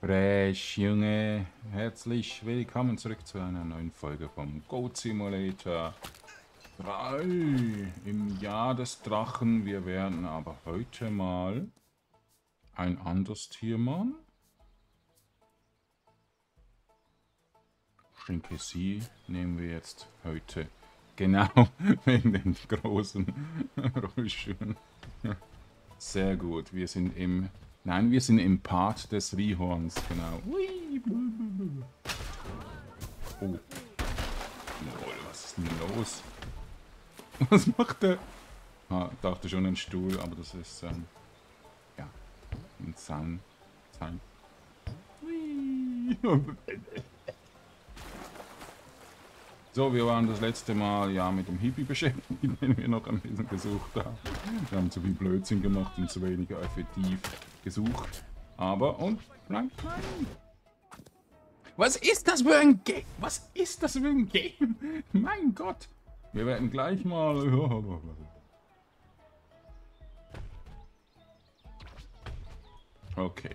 Fresh, Junge, herzlich willkommen zurück zu einer neuen Folge vom Goat Simulator 3 im Jahr des Drachen. Wir werden aber heute mal ein anderes Tier machen. Schinkesi nehmen wir jetzt heute. Genau, wegen den großen Rollschuhen. Sehr gut, wir sind im... Nein, wir sind im Part des Rehorns, genau. Oh. Lol, was ist denn los? Was macht der? Ah, dachte schon ein Stuhl, aber das ist, ja, ein Zahn. So, wir waren das letzte Mal ja mit dem Hippie beschäftigt, den wir noch ein bisschen gesucht haben. Wir haben zu viel Blödsinn gemacht und zu wenig effektiv gesucht. Aber und nein. Was ist das für ein Game? Was ist das für ein Game? Mein Gott. Wir werden gleich mal... Okay.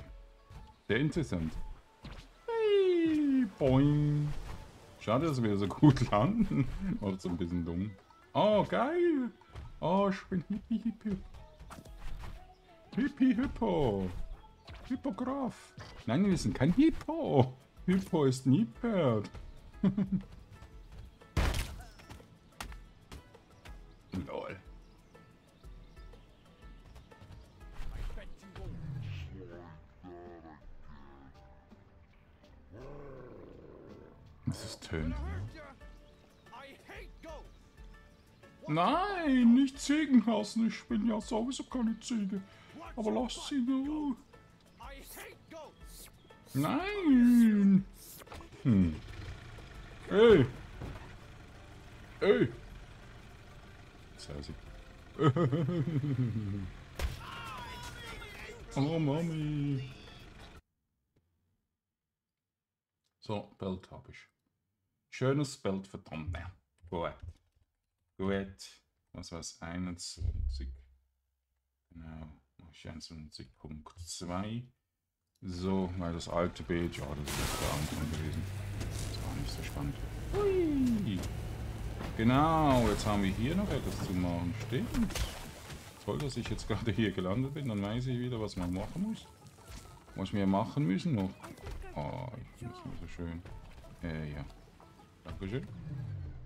Sehr interessant. Hey, boing. Schade, dass wir so gut landen. War das so ein bisschen dumm. Oh, geil! Oh, ich bin Hippo! Hippograf! Nein, wir sind kein Hippo! Hippo ist nie Pferd! Lol. Das ist tönt. Nein, nicht Ziegen lassen. Ich bin ja sowieso keine Ziege. Aber lass sie nur. Nein. Hm. Ey. Ey. Oh, Mami. So, Belt habe ich. Schönes Bild, verdammt. Gut. Was war's? 21. Genau. Mach ich 21.2. So, weil das alte Bild, ja, das ist der Anfang gewesen. Das war nicht so spannend. Hui. Genau, jetzt haben wir hier noch etwas zu machen. Stimmt. Toll, dass ich jetzt gerade hier gelandet bin. Dann weiß ich wieder, was man machen muss. Was wir machen müssen noch. Oh, ich finde es so schön. Ja. Dankeschön.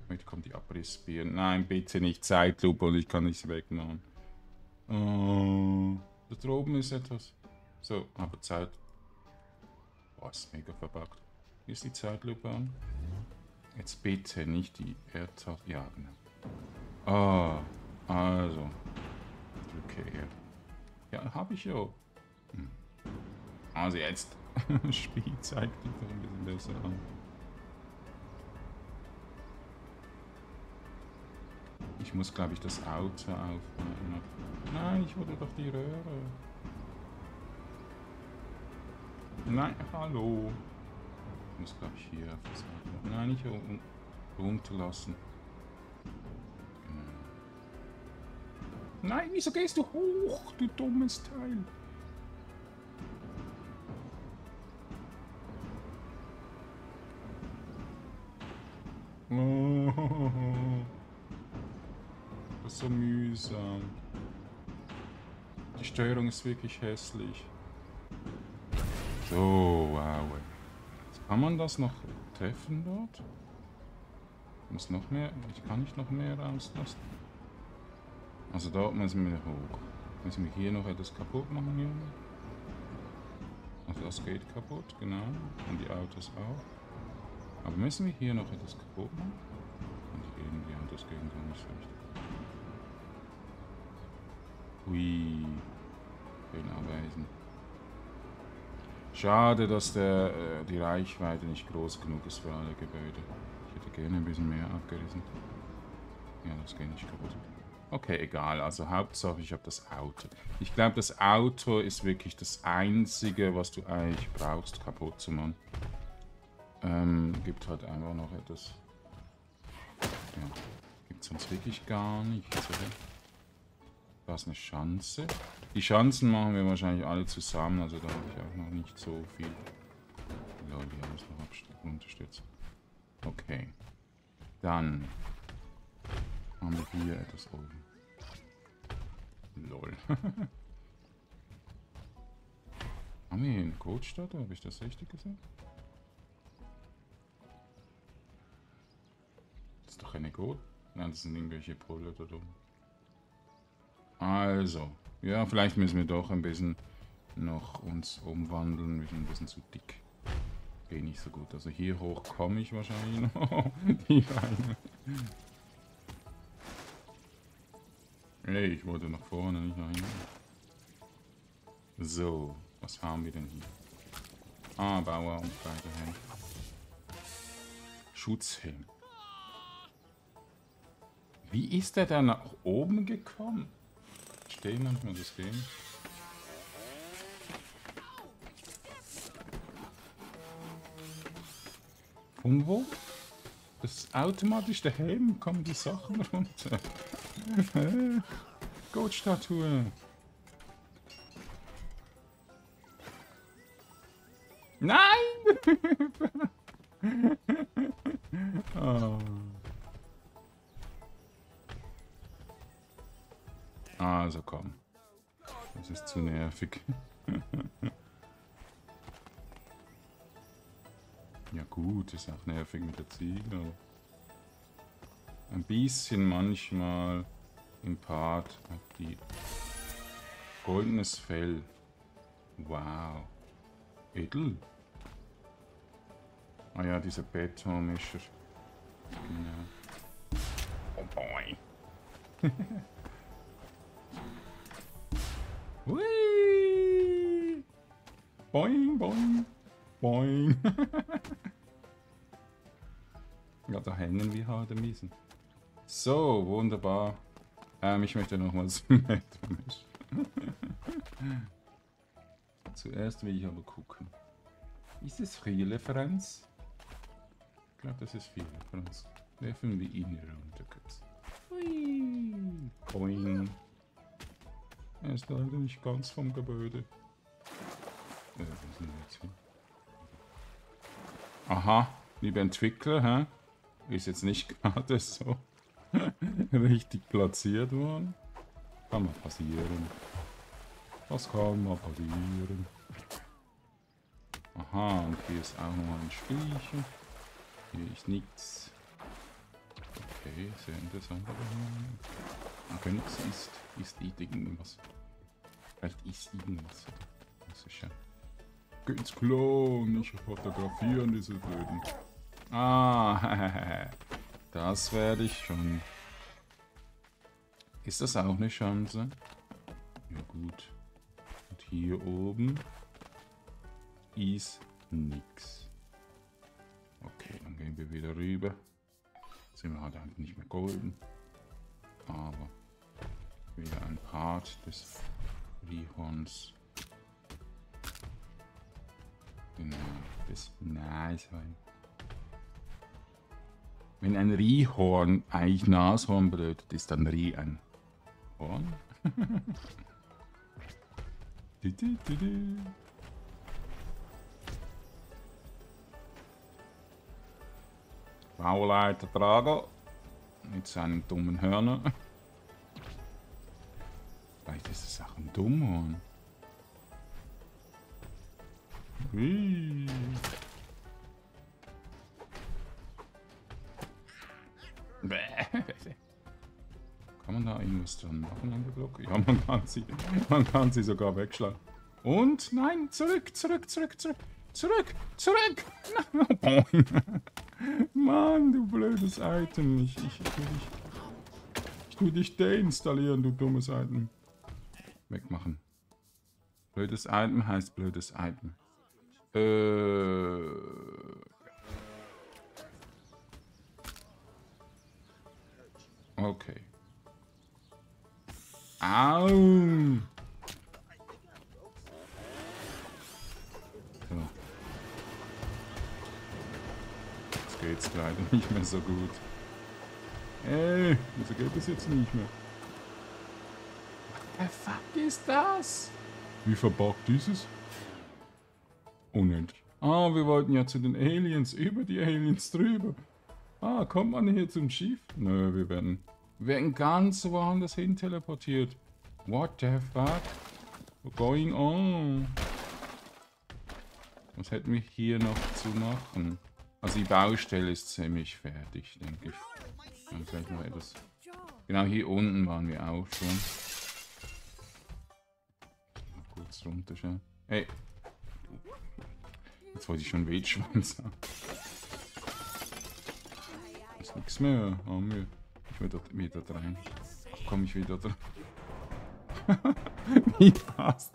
Heute kommt die Abrissbier. Nein, bitte nicht. Zeitlupe und ich kann nichts wegmachen. Da droben ist etwas. So, aber Zeit. Boah, ist mega verpackt. Hier ist die Zeitlupe an. Jetzt bitte nicht die Erdtafel. Ja, genau. Ah, also. Okay. Ja, habe ich ja. Hm. Also jetzt. Spiel zeigt mich doch ein bisschen besser an. Ich muss, glaube ich, das Auto aufmachen. Nein, ich wollte doch die Röhre. Nein, hallo. Ich muss, glaube ich, hier auf das Auto. Nein, nicht runterlassen. Genau. Nein, wieso gehst du hoch, du dummes Teil? Oh. Das ist so mühsam. Die Steuerung ist wirklich hässlich. So, wow. Kann man das noch treffen dort? Muss noch mehr. Ich kann nicht noch mehr rauslassen. Also dort müssen wir hoch. Müssen wir hier noch etwas kaputt machen, Junge? Also das geht kaputt, genau. Und die Autos auch. Aber müssen wir hier noch etwas kaputt machen? Und irgendwie hat das Gegenteil nicht schlecht. Hui. Fehlen abweisen. Schade, dass die Reichweite nicht groß genug ist für alle Gebäude. Ich hätte gerne ein bisschen mehr abgerissen. Ja, das geht nicht kaputt. Okay, egal. Also Hauptsache, ich habe das Auto. Ich glaube, das Auto ist wirklich das Einzige, was du eigentlich brauchst, kaputt zu machen. Gibt halt einfach noch etwas. Ja, gibt sonst wirklich gar nichts, oder? Da ist eine Schanze. Die Schanzen machen wir wahrscheinlich alle zusammen, also da habe ich auch noch nicht so viel glaube ich, alles noch runterstürzen. Okay. Dann haben wir hier etwas oben. Lol. Haben wir hier einen Code-Stadt? Habe ich das richtig gesehen? Das ist doch keine Code. Nein, das sind irgendwelche Pole da oben. Also. Ja, vielleicht müssen wir doch ein bisschen noch uns umwandeln. Wir sind ein bisschen zu dick. Geht nicht so gut. Also hier hoch komme ich wahrscheinlich noch. Die Beine. Hey, ich wollte nach vorne, nicht nach hinten. So, was haben wir denn hier? Ah, Bauer und Reiterhelm. Schutzhelm. Wie ist der da nach oben gekommen? Ich verstehe manchmal das Game. Und wo? Das ist automatisch der Helm, kommen die Sachen runter. Goat-Statue. Nein! Oh. Also komm. Das ist zu nervig. Ja gut, ist auch nervig mit der Ziege, aber ein bisschen manchmal im Part auf die goldenes Fell. Wow. Edel. Ah ja, dieser Betonmischer. Genau. Oh boy. Hui. Boing, boing. Boing. Ja, da hängen wir halt ein bisschen. So, wunderbar. Ich möchte nochmals Metromisch. Zuerst will ich aber gucken. Ist es Free-Referenz? Ich glaube, das ist Free-Referenz. Werfen wir ihn hier runter kurz. Hui. Boing. Er ist leider nicht ganz vom Gebäude. Was sind wir jetzt hier? Aha, lieber Entwickler, hä? Ist jetzt nicht gerade so richtig platziert worden. Kann mal passieren. Das kann mal passieren. Aha, und hier ist auch nochmal ein Spielchen. Hier ist nichts. Okay, sehr interessant. Okay, nichts ist. Ist irgendwas. Vielleicht ist irgendwas. Das ist schön. Ins Klo und nicht fotografieren, diese Blöden. Ah, das werde ich schon. Ist das auch eine Chance? Ja gut. Und hier oben ist nix. Okay, dann gehen wir wieder rüber. Jetzt sind wir halt nicht mehr golden. Aber wieder ein Part des Rihorns. Genau, das nice. Wenn ein Riehorn eigentlich Nashorn bedeutet, ist dann Rie ein Horn. Bauleiter Trager mit seinen dummen Hörnern. Vielleicht ist es auch ein Dummhorn. Hui. Kann man da irgendwas dran machen an der Glocke? Ja, man kann sie sogar wegschlagen. Und nein, zurück! Mann, du blödes Item. Ich tu dich deinstallieren, du dummes Item. Wegmachen. Blödes Item heißt blödes Item. Okay. Au! So. Jetzt geht's leider nicht mehr so gut. Ey, wieso geht es jetzt nicht mehr? What the fuck ist das? Wie verbockt dieses? Unendlich. Ah, wir wollten ja zu den Aliens, über die Aliens drüber. Ah, kommt man hier zum Schiff? Nö, wir werden ganz woanders hin teleportiert. What the fuck? We're going on. Was hätten wir hier noch zu machen? Also die Baustelle ist ziemlich fertig, denke ich. Ja, vielleicht noch etwas. Genau, hier unten waren wir auch schon. Mal kurz runterschauen. Hey! Jetzt wollte ich schon Wildschwanz haben. Ist nichts mehr. Haben wir. Ich will dort wieder rein. Ach, komm ich wieder dran. Wie passt?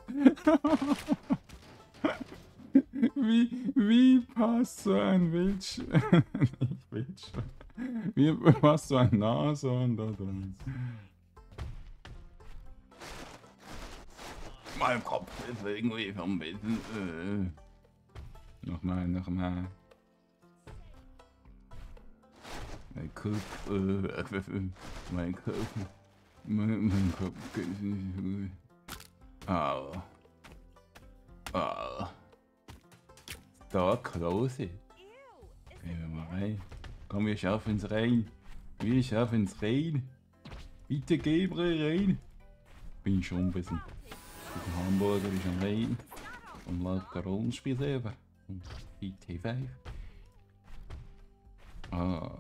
Wie passt so ein Wildschwein? Nicht Wildschwein. Wie passt so ein Nashorn da drin? Mein Kopf ist irgendwie vom Wissen. Nochmal. Mein Kopf. Mein Kopf. Mein Kopf ist nicht gut. Au. Au. Da, Klose. Gehen wir mal rein. Komm, wir schaffen es rein. Wir schaffen es rein. Bitte Gabriel rein. Bin schon ein bisschen. Mit dem Hamburger ist am Rhein. Und läuft ein Rollenspiel selber. Und IT5. Ah.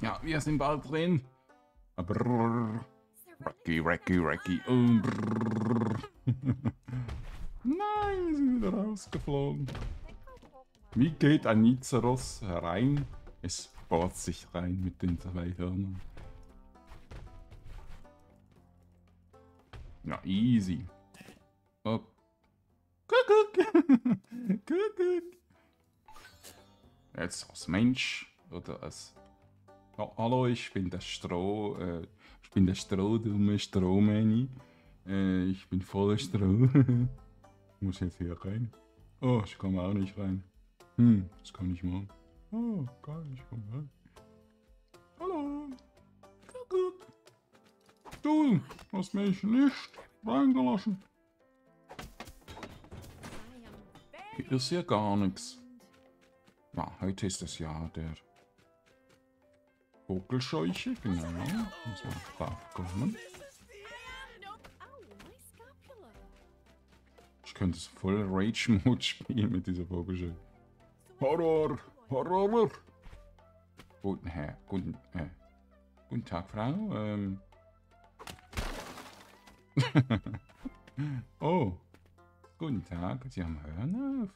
Ja, wir sind bald drin. Brrrr. Racky. Und brrrr. Nein, wir sind wieder rausgeflogen. Wie geht ein Nizaros rein? Es bohrt sich rein mit den zwei Hörnern. Ja, easy. Oh. Kuckuck. Kuckuck. Jetzt als Mensch oder als... Oh, hallo, ich bin der Stroh. Ich bin der strohdumme Strohmänni. Ich bin voller Stroh. Ich muss jetzt hier rein. Oh, ich komme auch nicht rein. Hm, das kann ich machen. Oh, geil, ich komme rein. Hallo. Kuckuck. Du hast mich nicht reingelassen. Hier ist ja gar nichts. Ja, heute ist das Jahr der Vogelscheuche. Genau. Muss man draufkommen. Ich könnte es voll Rage-Mode spielen mit dieser Vogelscheuche. Horror. Guten Tag, Frau. Oh, guten Tag. Sie haben Hörner auf.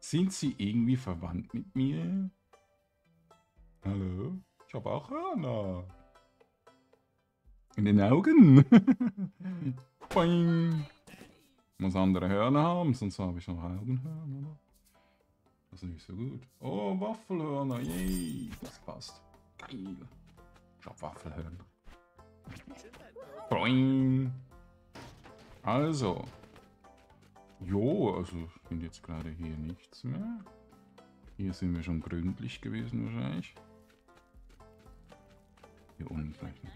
Sind Sie irgendwie verwandt mit mir? Hallo? Ich habe auch Hörner. In den Augen. Boing. Muss andere Hörner haben, sonst habe ich noch Augenhörner. Das ist nicht so gut. Oh, Waffelhörner. Yay, das passt. Geil. Ich hab Waffelhörner. Boing. Also. Jo, also ich finde jetzt gerade hier nichts mehr. Hier sind wir schon gründlich gewesen wahrscheinlich. Hier unten vielleicht noch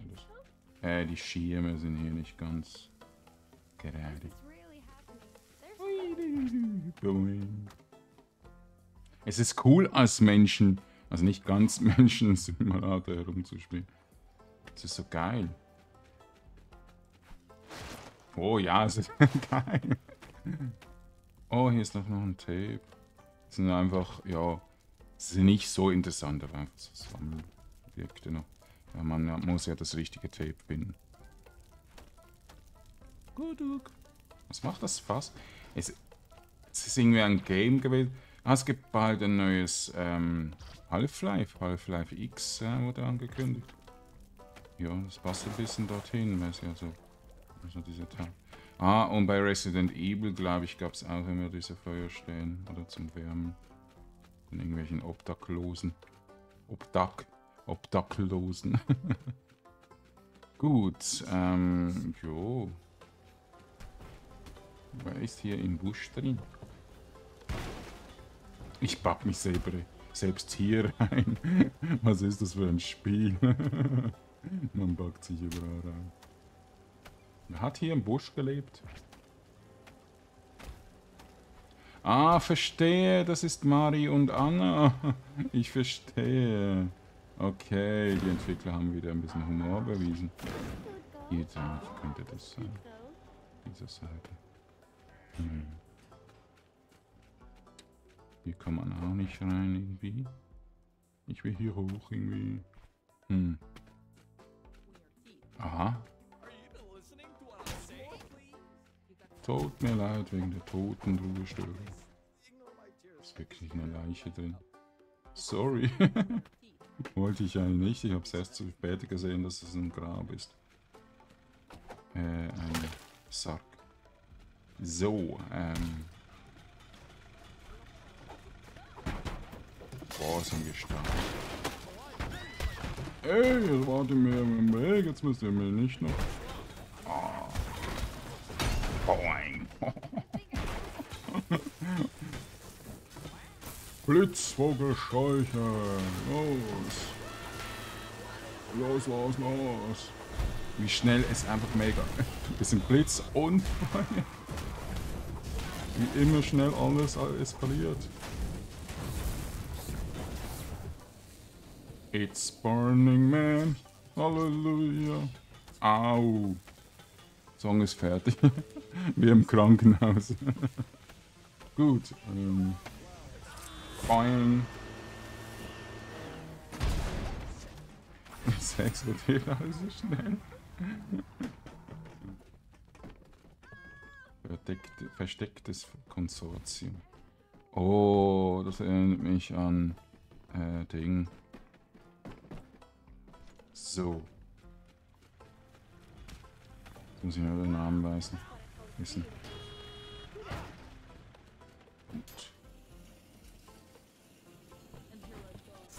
alles. Die Schirme sind hier nicht ganz gerade. Es ist cool als Menschen, also nicht ganz Menschen, Simulator herumzuspielen. Es ist so geil. Oh ja, es ist geil. Oh, hier ist noch ein Tape. Das sind einfach, ja, sind nicht so interessant, aber einfach zusammen. Objekte noch. Ja, man muss ja das richtige Tape finden. Gutuk. Was macht das Fass? Es ist irgendwie ein Game gewesen. Ah, es gibt bald ein neues Half-Life X wurde angekündigt. Ja, das passt ein bisschen dorthin, weiß ich also dieser Teil. Ah, und bei Resident Evil, glaube ich, gab es auch immer diese Feuerstellen oder zum Wärmen von irgendwelchen Obdachlosen. Obdachlosen. Gut, jo. Wer ist hier im Busch drin? Ich pack mich selbst hier rein. Was ist das für ein Spiel? Man packt sich überall rein. Hat hier im Busch gelebt? Ah, verstehe, das ist Mari und Anna. Ich verstehe. Okay, die Entwickler haben wieder ein bisschen Humor bewiesen. Hier drauf könnte das sein. Diese Seite. Hm. Hier kann man auch nicht rein irgendwie. Ich will hier hoch irgendwie. Hm. Aha. Tut mir leid wegen der Totenruhestörung. Ist wirklich eine Leiche drin. Sorry. Wollte ich eigentlich nicht. Ich habe es erst zu spät gesehen, dass es ein Grab ist. Ein Sarg. So, boah, sind wir stark. Ey, jetzt warte mir im Weg, jetzt müsst ihr mir nicht noch. Boing. Blitzvogelscheuche. Los. Los, los, los. Wie schnell ist einfach mega. Bisschen Blitz und Feuer. Wie immer schnell alles eskaliert. It's Burning Man. Halleluja. Au. Song ist fertig. Wie im Krankenhaus. Gut. Boing. Es explodiert also schnell. Verstecktes Konsortium. Oh, das erinnert mich an Ding. So. Jetzt muss ich nur den Namen wissen. Gut.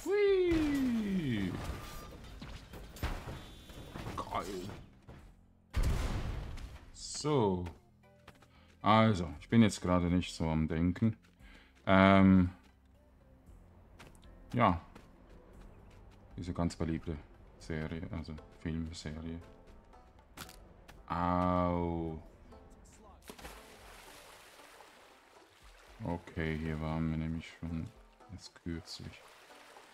Hui! Geil. So. Also, ich bin jetzt gerade nicht so am Denken. Ja. Diese ganz beliebte Serie, also Filmserie. Au. Okay, hier waren wir nämlich schon jetzt kürzlich.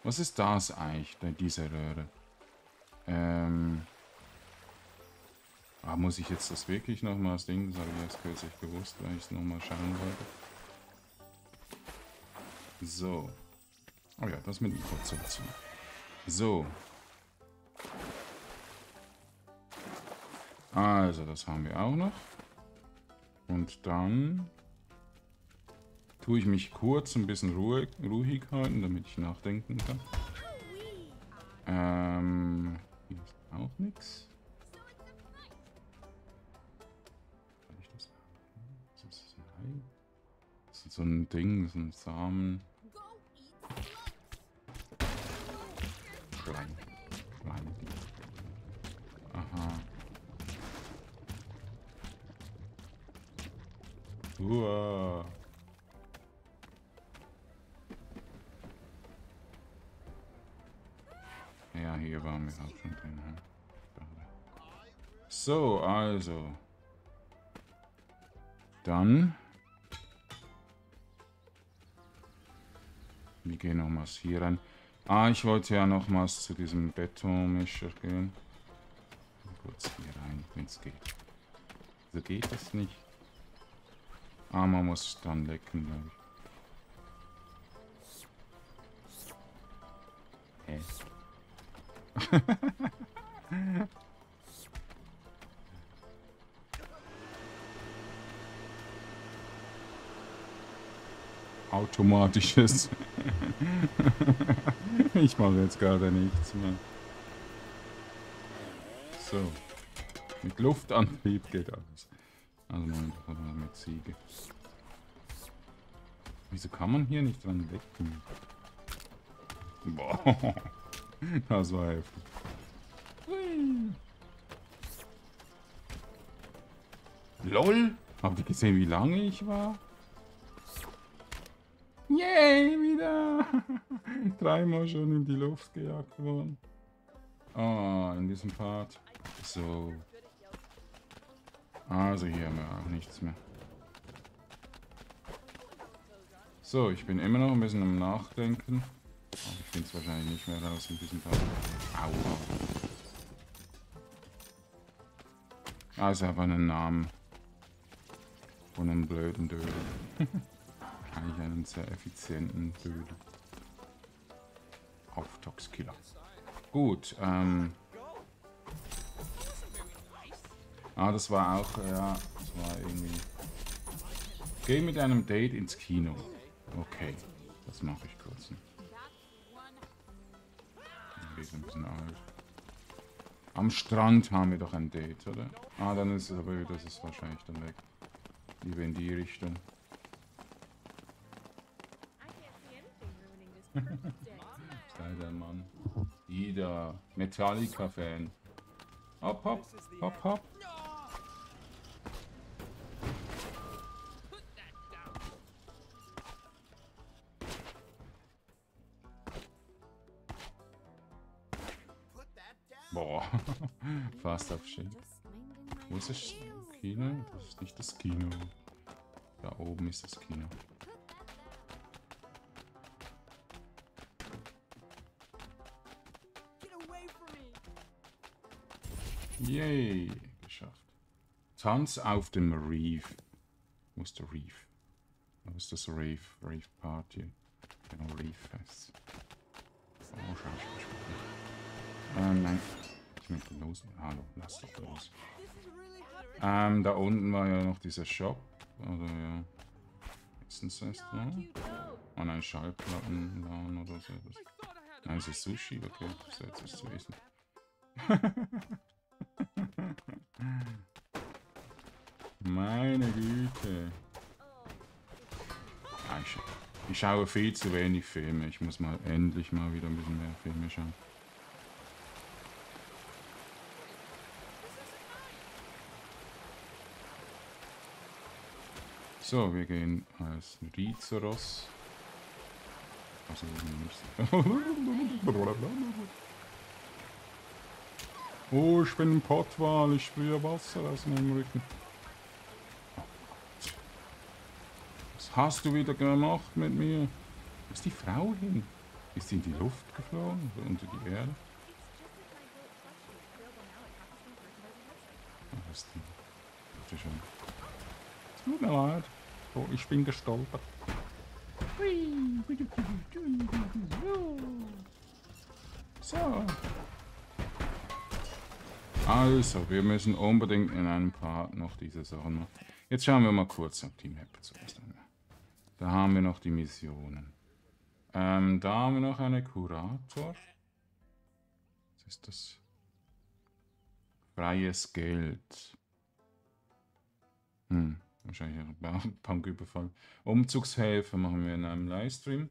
Was ist das eigentlich, diese Röhre? Muss ich jetzt das wirklich nochmal das Ding? Das habe ich erst kürzlich gewusst, weil ich es nochmal schauen wollte. So. Oh ja, das mit dem Kurzoption. So. Also, das haben wir auch noch. Und dann tue ich mich kurz ein bisschen ruhig halten, damit ich nachdenken kann. Hier ist auch nichts. Kann ich das? Was ist das? Nein. Das ist so ein Ding, das ist ein Samen. Kleine Ding. Aha. Uah. Ja, hier waren wir auch schon drin. So, also. Dann. Wir gehen nochmals hier rein. Ah, ich wollte ja nochmals zu diesem Betonmischer gehen. Kurz hier rein, wenn es geht. So geht das nicht. Ah, man muss dann lecken, glaube ich. Hä? Automatisches. Ich mache jetzt gerade nichts mehr. So. Mit Luftantrieb geht alles. Also Moment, mit Ziege. Wieso kann man hier nicht dran wecken? Boah. Das war heftig. Hui. LOL! Habt ihr gesehen, wie lange ich war? Yay, wieder! 3-mal schon in die Luft gejagt worden. Ah, in diesem Part. So. Also hier haben wir auch nichts mehr. So, ich bin immer noch ein bisschen am Nachdenken. Aber ich finde es wahrscheinlich nicht mehr raus in diesem Fall. Aua. Also aber einen Namen. Von einem blöden Dödel. Eigentlich einen sehr effizienten Dödel. Auftox-Killer. Gut, das war auch, ja, das war irgendwie... Geh mit einem Date ins Kino. Okay, das mache ich kurz. Ein bisschen alt. Am Strand haben wir doch ein Date, oder? Ah, dann ist es aber, das ist wahrscheinlich dann weg. Lieber in die Richtung. Sei der Mann. Ida, Metallica-Fan. Hopp, hopp, hopp, hopp. Boah, fast abstehen. Wo ist das Kino? Das ist nicht das Kino. Da oben ist das Kino. Yay, geschafft. Tanz auf dem Reef. Wo ist der Reef? Wo ist das Reef? Reef Party. Genau, Reef heißt. Oh, schau. Nein. Ich möchte los. Hallo, lass doch los. Da unten war ja noch dieser Shop. Oder ja. Ist das Restaurant? Oh nein, Schallplattenladen oder so etwas. Nein, es ist Sushi, okay. Das ist jetzt zu essen. Meine Güte. Ja, ich schaue viel zu wenig Filme. Ich muss mal endlich mal wieder ein bisschen mehr Filme schauen. So, wir gehen als Rizeros. Also oh, ich bin ein Pottwal, ich sprühe Wasser aus meinem Rücken. Was hast du wieder gemacht mit mir? Wo ist die Frau hin? Ist sie in die Luft geflogen? Oder unter die Erde? Was ist die? Bitte schon. Tut mir leid. Oh, ich bin gestolpert. So. Also, wir müssen unbedingt in einem Part noch diese Sachen machen. Jetzt schauen wir mal kurz auf die Map zuerst einmal. Da haben wir noch die Missionen. Da haben wir noch eine Kurator. Was ist das? Freies Geld. Wahrscheinlich ein Banküberfall. Umzugshelfer machen wir in einem Livestream.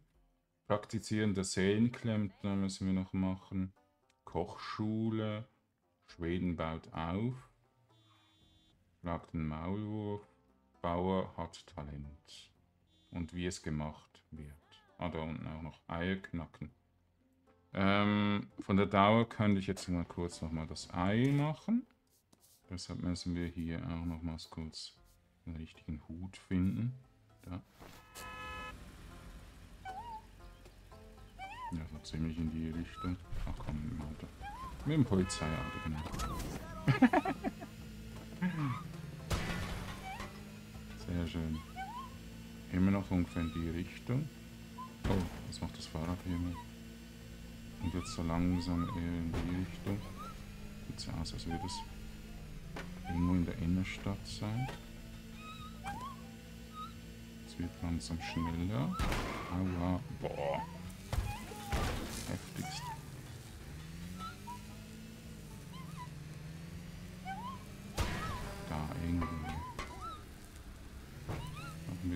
Praktizieren der Seelenklempner müssen wir noch machen. Kochschule. Schweden baut auf, fragt den Maulwurf, Bauer hat Talent und wie es gemacht wird. Ah, da unten auch noch Eier knacken. Von der Dauer könnte ich jetzt mal kurz nochmal das Ei machen. Deshalb müssen wir hier auch nochmals kurz den richtigen Hut finden. Da. Ja, so ziemlich in die Richtung. Ach komm, Alter. Mit dem Polizeiauto, genau. Sehr schön. Immer noch ungefähr in die Richtung. Oh, was macht das Fahrrad hier mit? Und jetzt so langsam eher in die Richtung. Sieht so aus, als würde es irgendwo in der Innenstadt sein. Es wird langsam schneller. Aua, boah. Heftigst.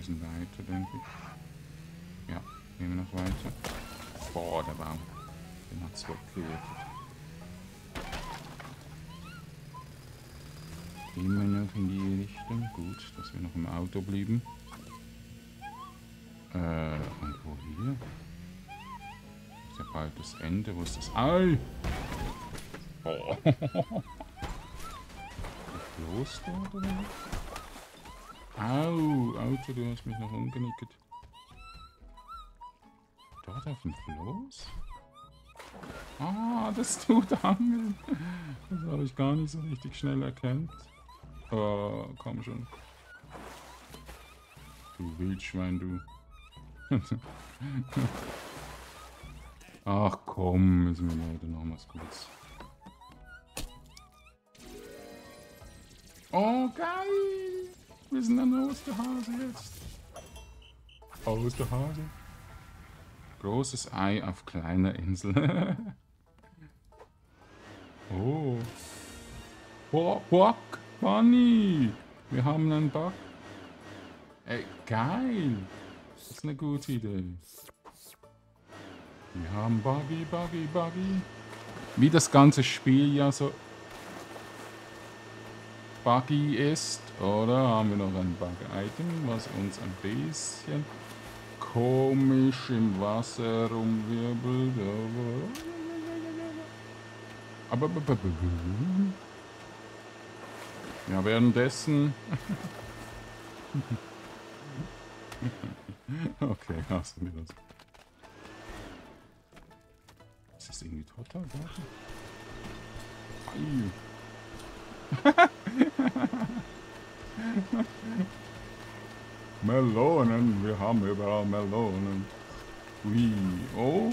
Weiter, denke ich. Ja, nehmen wir noch weiter. Boah, der Baum. Den hat es blockiert. Immer noch in die Richtung. Gut, dass wir noch im Auto blieben. Und wo hier? Ist ja bald das Ende. Wo ist das? Ei! Boah! Los dort oder nicht? Au, Auto, du hast mich noch umgenickt. Dort auf dem Floß? Ah, das tut Angel. Das habe ich gar nicht so richtig schnell erkannt. Oh, komm schon. Du Wildschwein, du. Ach komm, müssen wir leider nochmals kurz. Oh, geil! Wir sind an der Osterhase jetzt. Osterhase. Großes Ei auf kleiner Insel. Oh. Oh, Bug, Bunny. Wir haben einen Bug. Ey, geil. Das ist eine gute Idee. Wir haben Buggy, Buggy, Buggy. Wie das ganze Spiel ja so buggy ist, oder? Haben wir noch ein Bug-Item, was uns ein bisschen komisch im Wasser rumwirbelt. Aber ja, währenddessen. Okay, lassen wir das. Ist das irgendwie total? Melonen, wir haben überall Melonen. Ui, oh.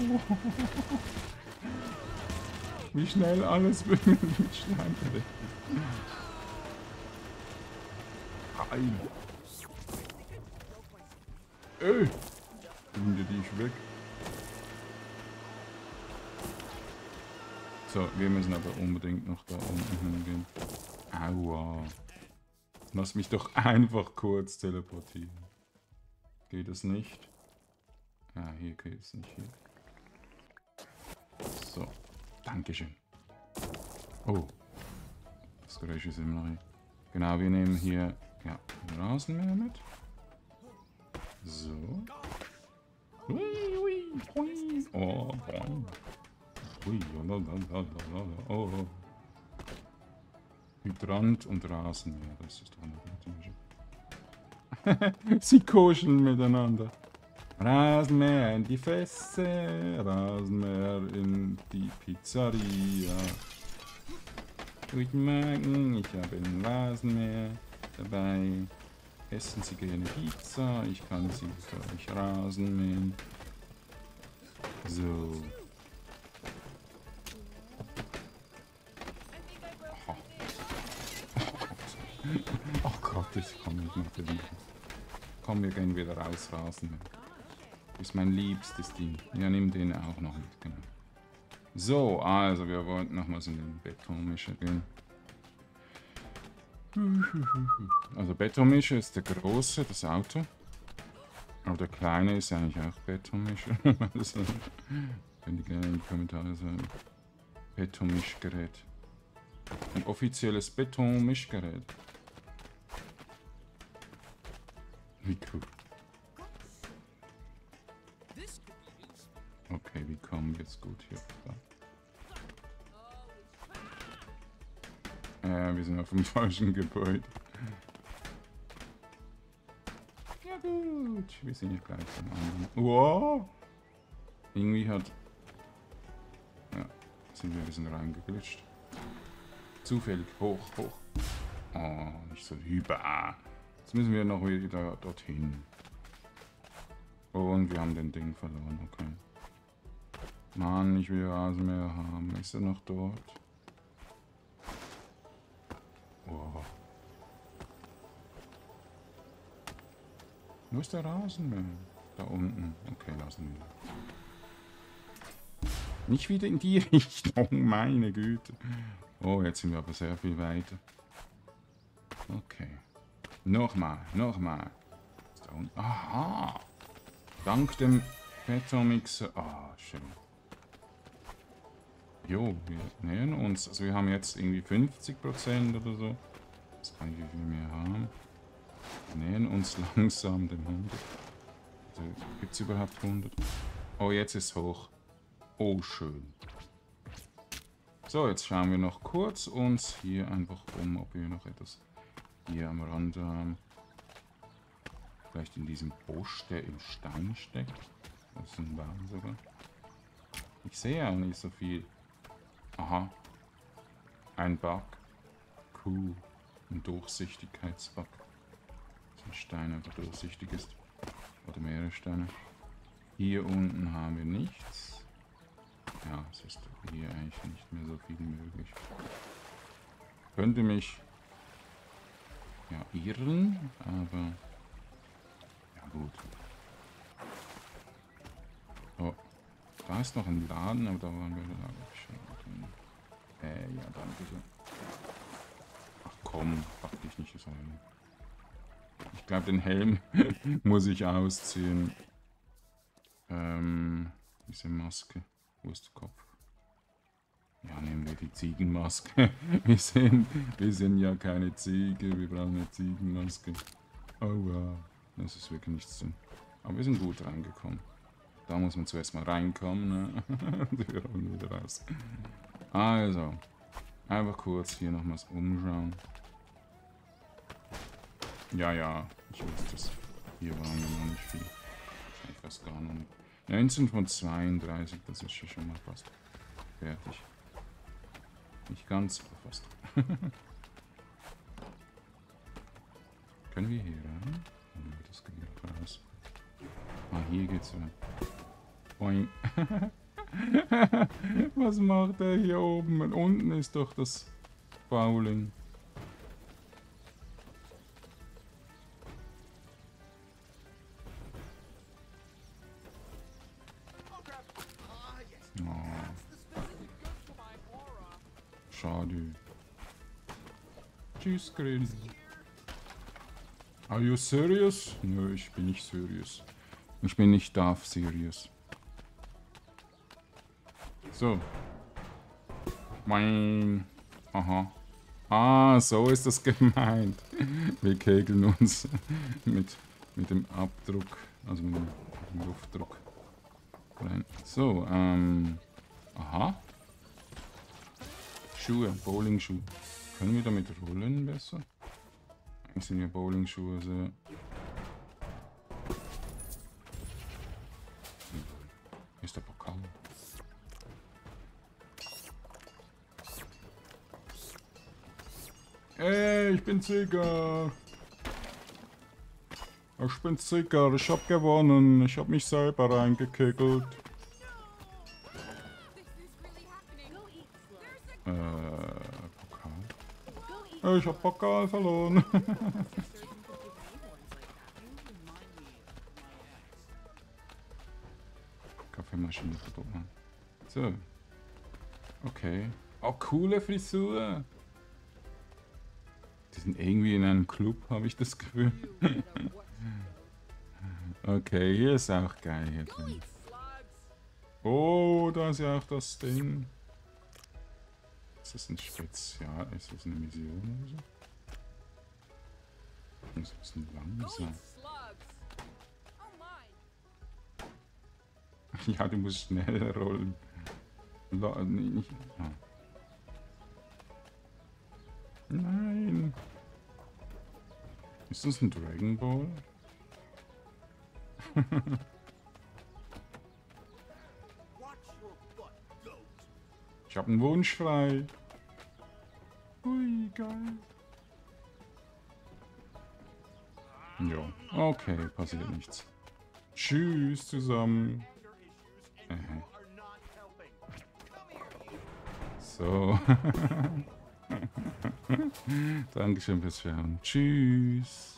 Wie schnell alles wird mit Schneiden. Ein. Öh. Finde dich weg. So, wir müssen aber unbedingt noch da unten hingehen. Aua. Lass mich doch einfach kurz teleportieren. Geht es nicht? Ah, hier geht es nicht. Hier. So. Dankeschön. Oh. Das Geräusch ist immer noch hier. Genau, wir nehmen hier ja, Rasenmäher mit. So. Ui, ui, ui. Oh, boing. Ui, oh. Hydrant und Rasenmäher, das ist doch eine gute Idee. Sie kuscheln miteinander. Rasenmäher in die Fresse, Rasenmäher in die Pizzeria. Guten Morgen, ich habe einen Rasenmäher dabei. Essen Sie gerne Pizza, ich kann sie für euch rasenmähen. So. Oh Gott, ich komme nicht mehr wieder. Komm, wir gehen wieder raus, Rasenmäher. Ist mein liebstes Ding. Ja, nimm den auch noch mit, genau. So, also wir wollten nochmals in den Betonmischer gehen. Also Betonmischer ist der große, das Auto. Aber der kleine ist ja eigentlich auch Betonmischer. Also, wenn die gerne in die Kommentare sagen. Betonmischgerät. Ein offizielles Betonmischgerät. Wie cool. Okay, wir kommen jetzt gut hier vorbei. Wir sind auf dem falschen Gebäude. Ja gut, wir sind hier gleich am anderen. Wow! Irgendwie hat... Ja, sind wir ein bisschen reingeglitscht. Zufällig. Hoch, hoch. Oh, nicht so hüber. Jetzt müssen wir noch wieder dorthin. Und wir haben den Ding verloren, okay. Mann, ich will Rasenmäher haben. Ist er noch dort? Wow. Wo ist der Rasenmäher? Da unten. Okay, lassen wir. Nicht wieder in die Richtung, meine Güte. Oh, jetzt sind wir aber sehr viel weiter. Okay. Nochmal, nochmal. Da unten. Aha! Dank dem Betonmixer. Ah, schön. Jo, wir nähern uns. Also wir haben jetzt irgendwie 50% oder so. Das kann ich viel mehr haben. Wir nähern uns langsam dem 100. Also, gibt es überhaupt 100? Oh, jetzt ist hoch. Oh, schön. So, jetzt schauen wir noch kurz uns hier einfach um, ob wir noch etwas hier am Rand haben. Vielleicht in diesem Busch, der im Stein steckt. Das ist ein Wagen sogar. Ich sehe ja auch nicht so viel. Aha. Ein Bug. Cool. Ein Durchsichtigkeitsbug. So ein Stein einfach durchsichtig ist. Oder mehrere Steine. Hier unten haben wir nichts. Ja, es ist hier eigentlich nicht mehr so viel möglich. Könnte mich ja irren, aber ja gut. Oh, da ist noch ein Laden, aber da waren wir schon. Ja, danke so. Ach komm, pack dich nicht das Helm. Ich glaube, den Helm muss ich ausziehen. Diese Maske. Wo ist der Kopf? Ja, nehmen wir die Ziegenmaske. Wir sind ja keine Ziege, wir brauchen eine Ziegenmaske. Oh wow, das ist wirklich nichts drin. Aber wir sind gut reingekommen. Da muss man zuerst mal reinkommen, ne? Und wir rollen wieder raus. Also, einfach kurz hier nochmals umschauen. Ja, ja, ich wusste es. Hier waren wir noch nicht viel. Ich weiß gar nicht. 19 von 32, das ist schon mal fast fertig. Nicht ganz, aber fast. Können wir hier rein? Dann wird das Gerät raus. Ah, hier geht's rein. Boing. Was macht der hier oben? Und unten ist doch das Bowling. Schade. Tschüss, Grinsen. Are you serious? Nö, ich bin nicht serious. Ich bin nicht darf serious. So. Mein. Aha. Ah, so ist das gemeint. Wir kegeln uns mit dem Abdruck, also mit dem Luftdruck. Rein. So, aha. Schuhe, Bowling-Schuhe. Können wir damit rollen besser? Eigentlich sind ja Bowling-Schuhe, also. Ist der Pokal. Ey, ich bin Sieger! Ich bin Sieger, ich hab gewonnen. Ich hab mich selber reingekegelt. Ich hab Pokal verloren. Kaffeemaschine verboten haben. So. Okay. Oh, coole Frisur. Die sind irgendwie in einem Club, habe ich das Gefühl. Okay, hier ist auch geil. Hier drin. Oh, da ist ja auch das Ding. Ist das ein Spezial? Ist das eine Mission oder so? Ist das ein langsam? Ja, du musst schneller rollen. Nein! Ist das ein Dragon Ball? Ich habe einen Wunsch frei. Ui, geil. Jo, okay, passiert nichts. Tschüss zusammen. So. Dankeschön fürs Schauen. Tschüss.